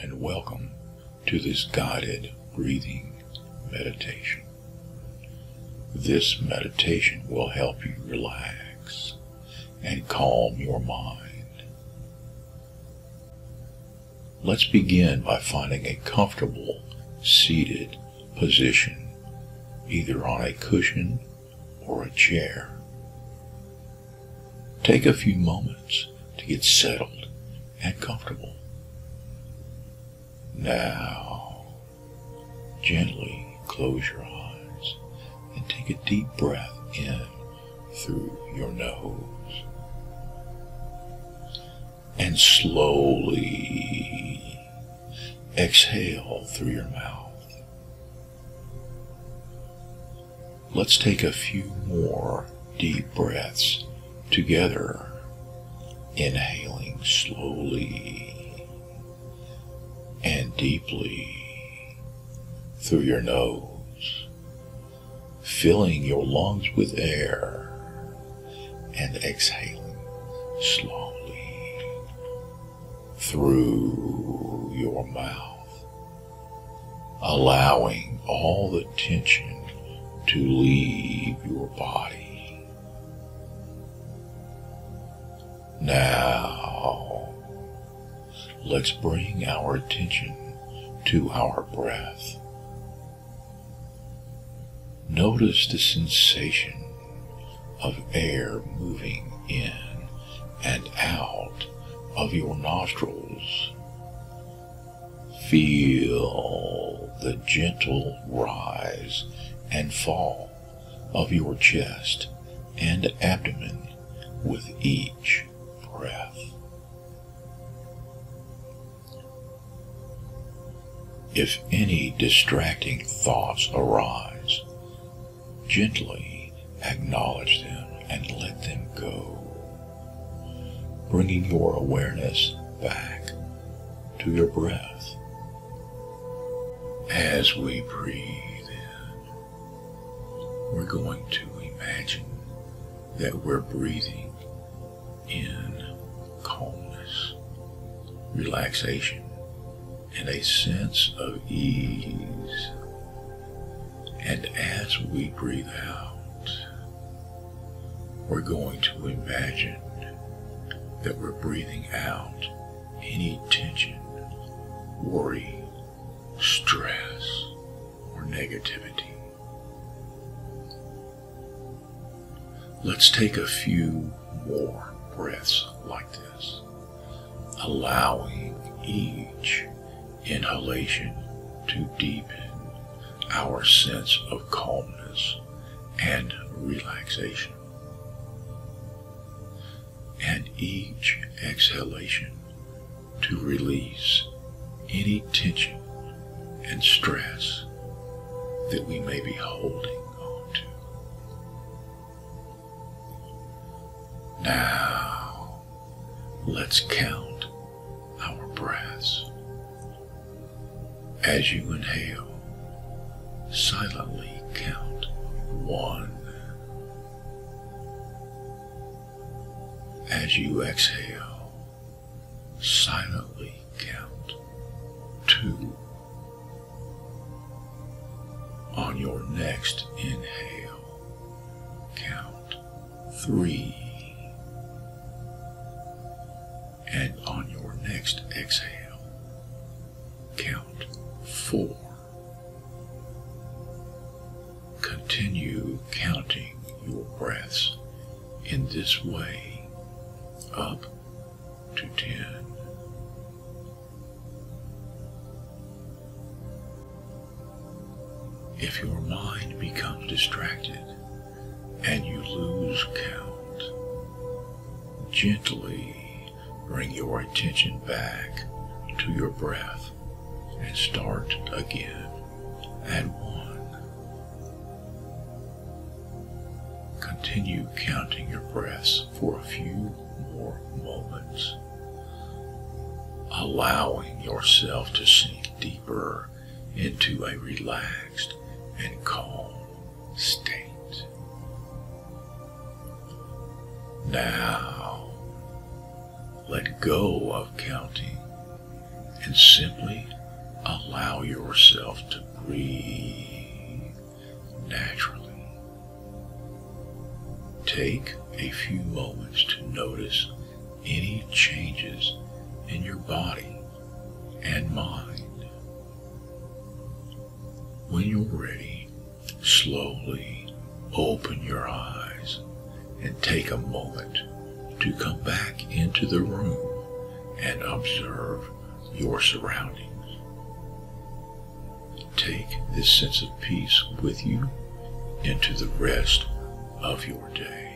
and welcome to this guided breathing meditation. This meditation will help you relax and calm your mind. Let's begin by finding a comfortable seated position, either on a cushion or a chair. Take a few moments to get settled and comfortable. Now, gently close your eyes and take a deep breath in through your nose. And slowly exhale through your mouth. Let's take a few more deep breaths together, inhaling slowly and deeply through your nose, filling your lungs with air, and exhaling slowly through your mouth, allowing all the tension to leave your body. Now, let's bring our attention to our breath. Notice the sensation of air moving in and out of your nostrils. Feel the gentle rise and fall of your chest and abdomen with each breath. If any distracting thoughts arise, gently acknowledge them and let them go, bringing your awareness back to your breath. As we breathe, we're going to imagine that we're breathing in calmness, relaxation, and a sense of ease. And as we breathe out, we're going to imagine that we're breathing out any tension, worry, stress, or negativity. Let's take a few more breaths like this, allowing each inhalation to deepen our sense of calmness and relaxation, and each exhalation to release any tension and stress that we may be holding. Now, let's count our breaths. As you inhale, silently count 1. As you exhale, silently count 2. On your next inhale, count 3. And on your next exhale, count 4. Continue counting your breaths in this way up to 10. If your mind becomes distracted and you lose count, gently bring your attention back to your breath and start again at 1. Continue counting your breaths for a few more moments, allowing yourself to sink deeper into a relaxed and calm state. Now, let go of counting and simply allow yourself to breathe naturally. Take a few moments to notice any changes in your body and mind. When you're ready, slowly open your eyes and take a moment to come back into the room and observe your surroundings. Take this sense of peace with you into the rest of your day.